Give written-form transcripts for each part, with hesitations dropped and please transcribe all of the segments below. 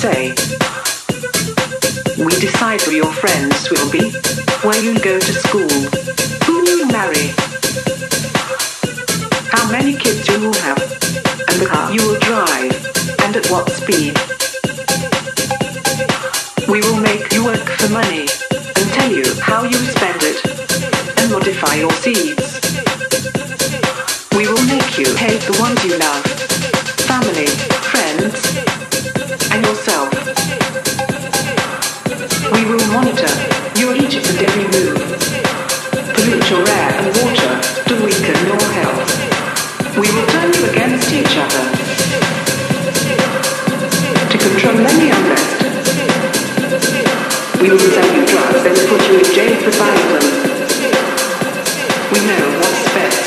say. We decide who your friends will be, where you'll go to school, who you'll marry, how many kids you will have, and the car you will drive, and at what speed. We will make you work for money, and tell you how you spend it, and modify your seeds. We will make you hate the ones you love, family, friends, and yourself. We will monitor your each and every move, pollute your air and water to weaken your health. We will turn you against each other to control any unrest. We will sell you drugs and put you in jail for buying them. We know what's best.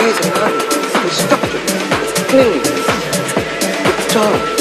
amazing art, the structure, the cleanliness, the charm.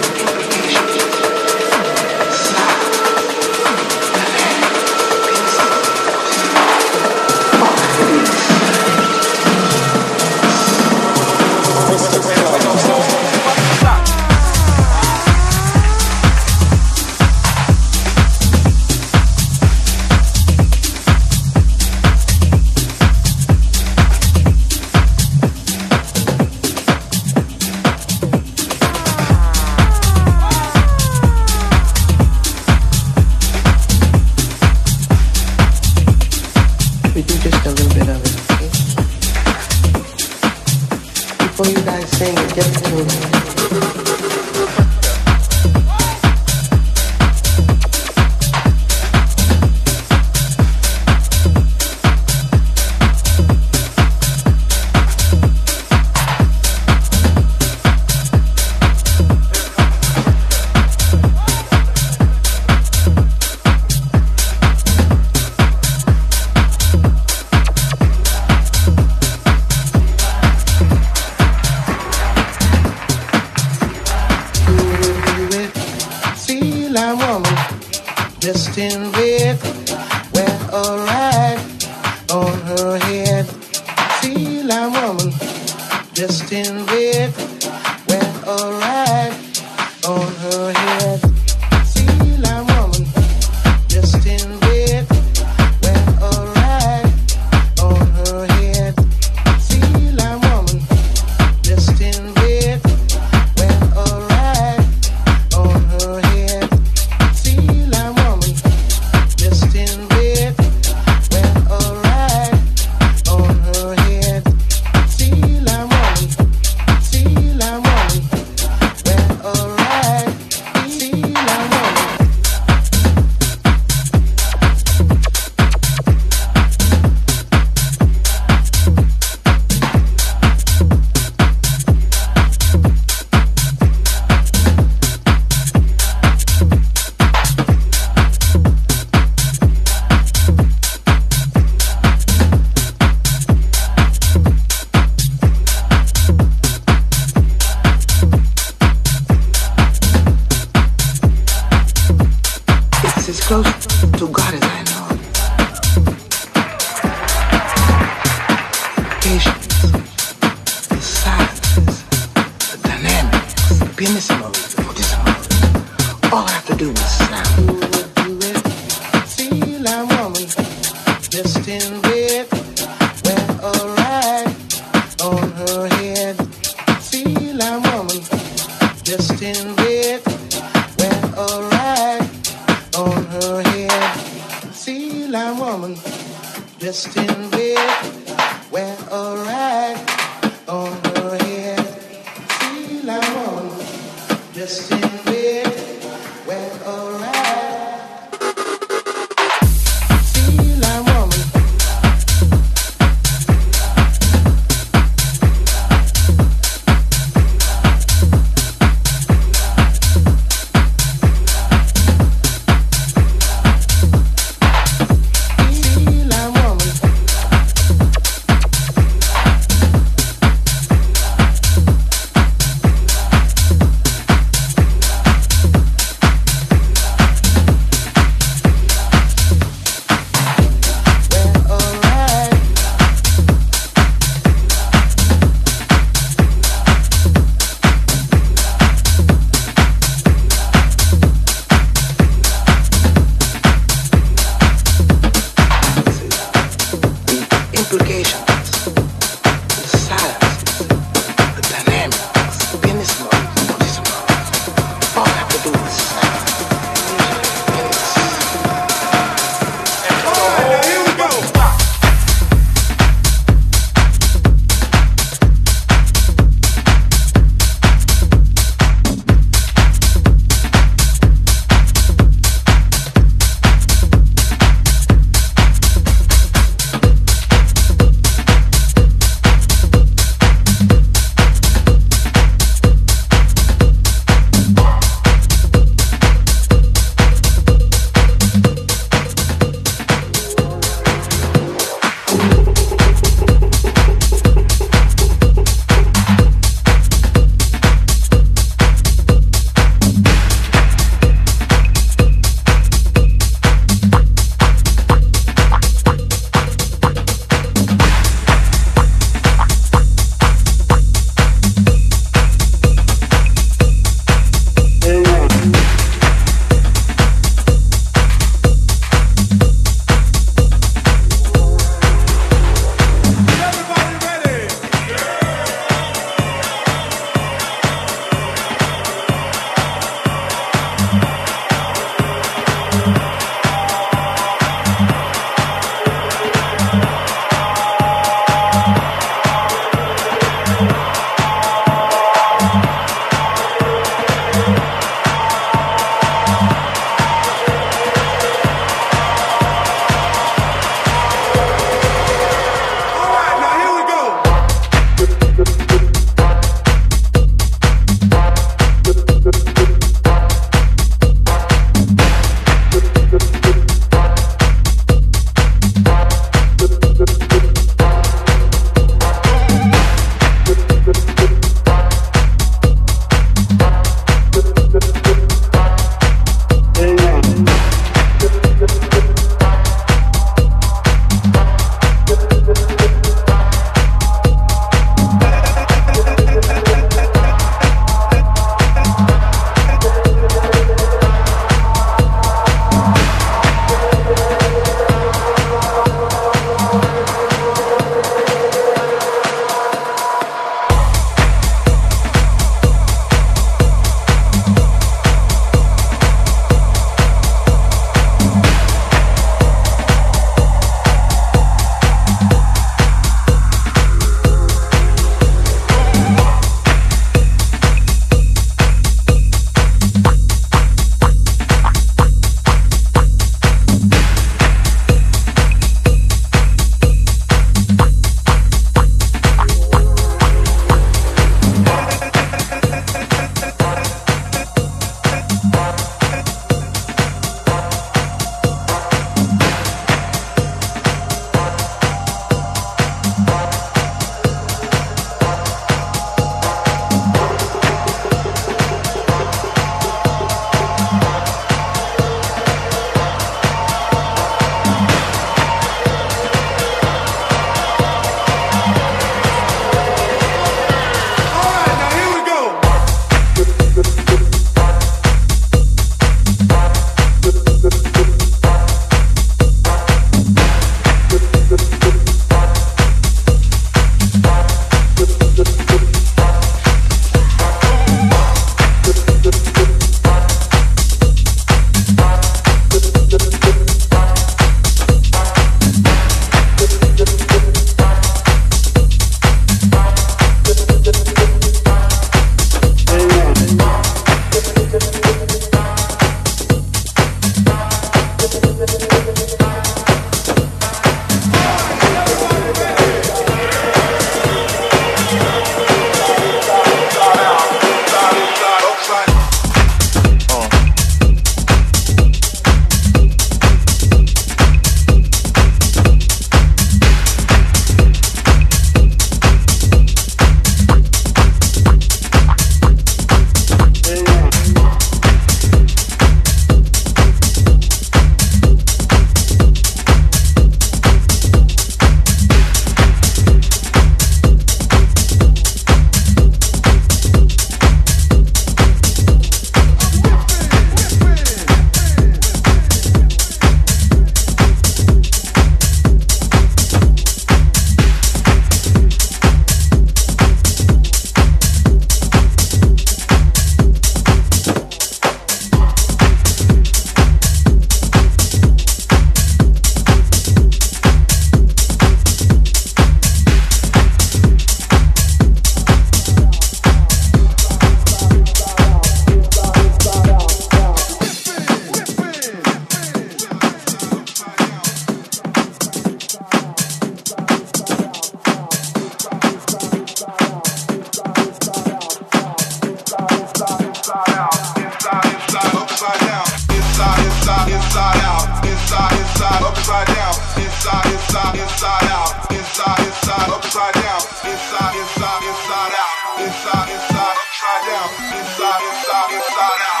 inside, upside down, inside, inside, inside out, inside, inside, upside down, inside, inside, inside out, inside, inside, upside down, inside, inside, inside out, inside, inside, upside down.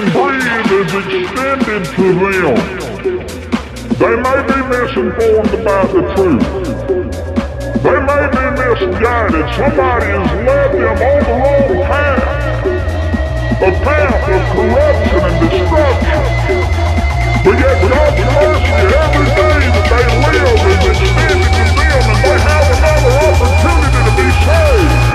human brain is extended to them. They may be misinformed about the truth. They may be misguided. Somebody has led them on the wrong path. A path of corruption and destruction. But yet God's mercy, every day that they live is extended to them, and they have another opportunity to be saved.